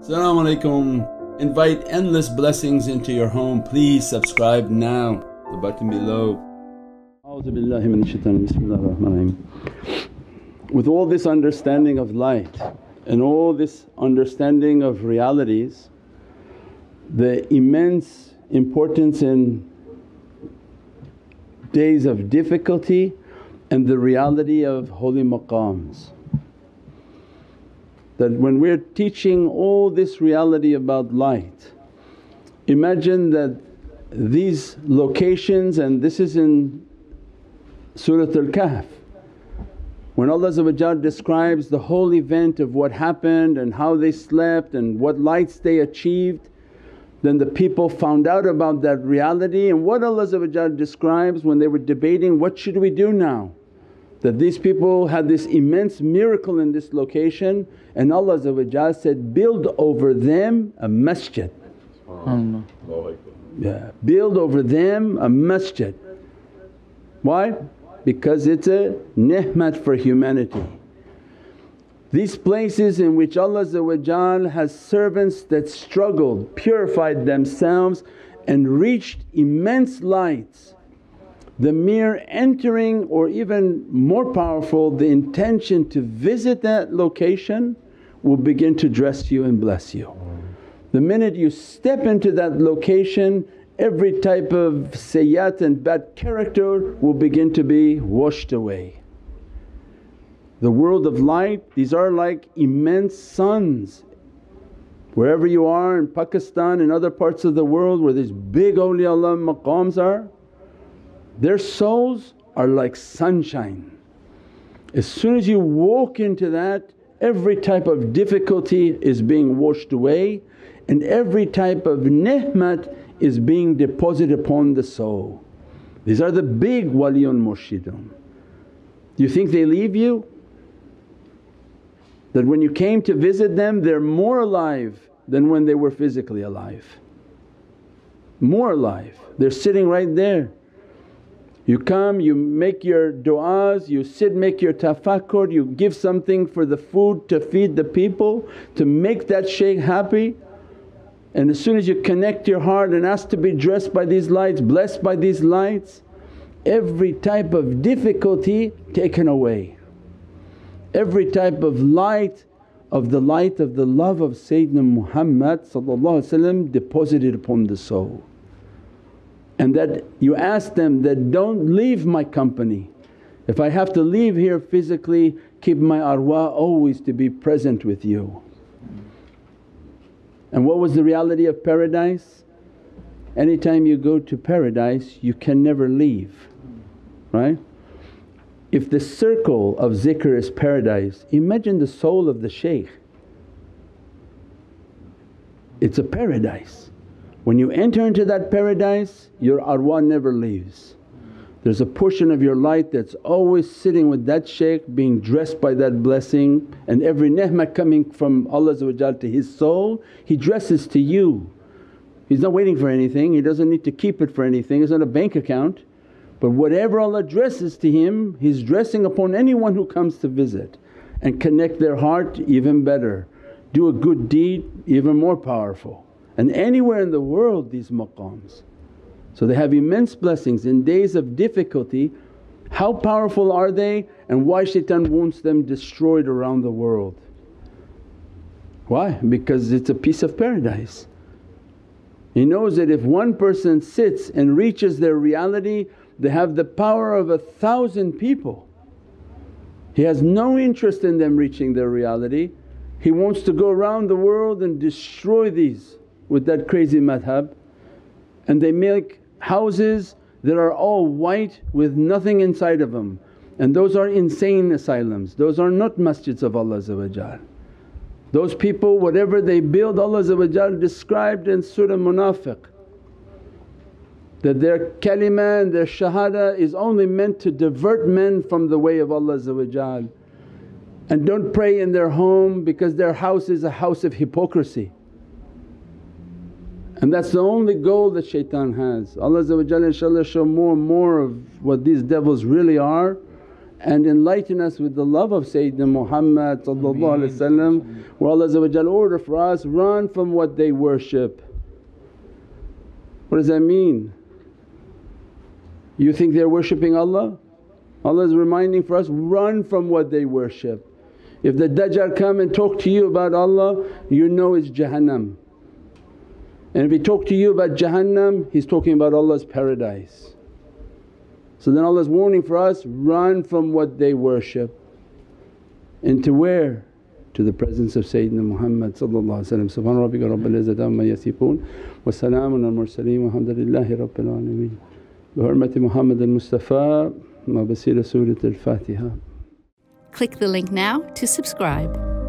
Assalamu alaikum. Invite endless blessings into your home. Please subscribe now, the button below. With all this understanding of light and all this understanding of realities, the immense importance in days of difficulty and the reality of holy maqams. That when we're teaching all this reality about light, imagine that these locations, and this is in Surah Al-Kahf, when Allah describes the whole event of what happened and how they slept and what lights they achieved, then the people found out about that reality. And what Allah describes when they were debating, what should we do now? That these people had this immense miracle in this location, and Allah said, build over them a masjid. Yeah, build over them a masjid. Why? Because it's a ni'mat for humanity. These places in which Allah has servants that struggled, purified themselves and reached immense lights. The mere entering, or even more powerful, the intention to visit that location will begin to dress you and bless you. The minute you step into that location, every type of sayyat and bad character will begin to be washed away. The world of light, these are like immense suns. Wherever you are, in Pakistan and other parts of the world where these big awliyaullah maqams are, their souls are like sunshine. As soon as you walk into that, every type of difficulty is being washed away and every type of ni'mat is being deposited upon the soul. These are the big waliyun murshidun. You think they leave you? That when you came to visit them, they're more alive than when they were physically alive. More alive, they're sitting right there. You come, you make your du'as, you sit, make your tafakkur, you give something for the food to feed the people, to make that shaykh happy. And as soon as you connect your heart and ask to be dressed by these lights, blessed by these lights, every type of difficulty taken away. Every type of light of the love of Sayyidina Muhammad deposited upon the soul. And that you ask them that, don't leave my company. If I have to leave here physically, keep my arwah always to be present with you. And what was the reality of paradise? Anytime you go to paradise you can never leave, right? If the circle of zikr is paradise, imagine the soul of the shaykh. It's a paradise. When you enter into that paradise, your arwah never leaves. There's a portion of your light that's always sitting with that shaykh, being dressed by that blessing, and every ni'mah coming from Allah to his soul, he dresses to you. He's not waiting for anything, he doesn't need to keep it for anything, it's not a bank account. But whatever Allah dresses to him, He's dressing upon anyone who comes to visit, and connect their heart even better, do a good deed even more powerful. And anywhere in the world these maqams. So they have immense blessings in days of difficulty. How powerful are they and why shaitan wants them destroyed around the world? Why? Because it's a piece of paradise. He knows that if one person sits and reaches their reality, they have the power of 1,000 people. He has no interest in them reaching their reality. He wants to go around the world and destroy these with that crazy madhab, and they make houses that are all white with nothing inside of them, and those are insane asylums, those are not masjids of Allah. Those people, whatever they build, Allah described in Surah Munafiq that their kalima and their shahada is only meant to divert men from the way of Allah, and don't pray in their home because their house is a house of hypocrisy. And that's the only goal that shaitan has. Allah inshaAllah show more and more of what these devils really are, and enlighten us with the love of Sayyidina Muhammad ﷺ, where Allah order for us, run from what they worship. What does that mean? You think they're worshipping Allah? Allah is reminding for us, run from what they worship. If the Dajjal come and talk to you about Allah, you know it's Jahannam. And if he talk to you about Jahannam, he's talking about Allah's paradise. So then Allah's warning for us, run from what they worship. And to where? To the presence of Sayyidina Muhammad ﷺ. Subhana rabbika rabbil izzati amma yasifoon wa salaamun al mursaleen walhamdulillahi rabbil alameen. Bi hurmati Muhammad al-Mustafa ma basira Surat al-Fatiha. Click the link now to subscribe.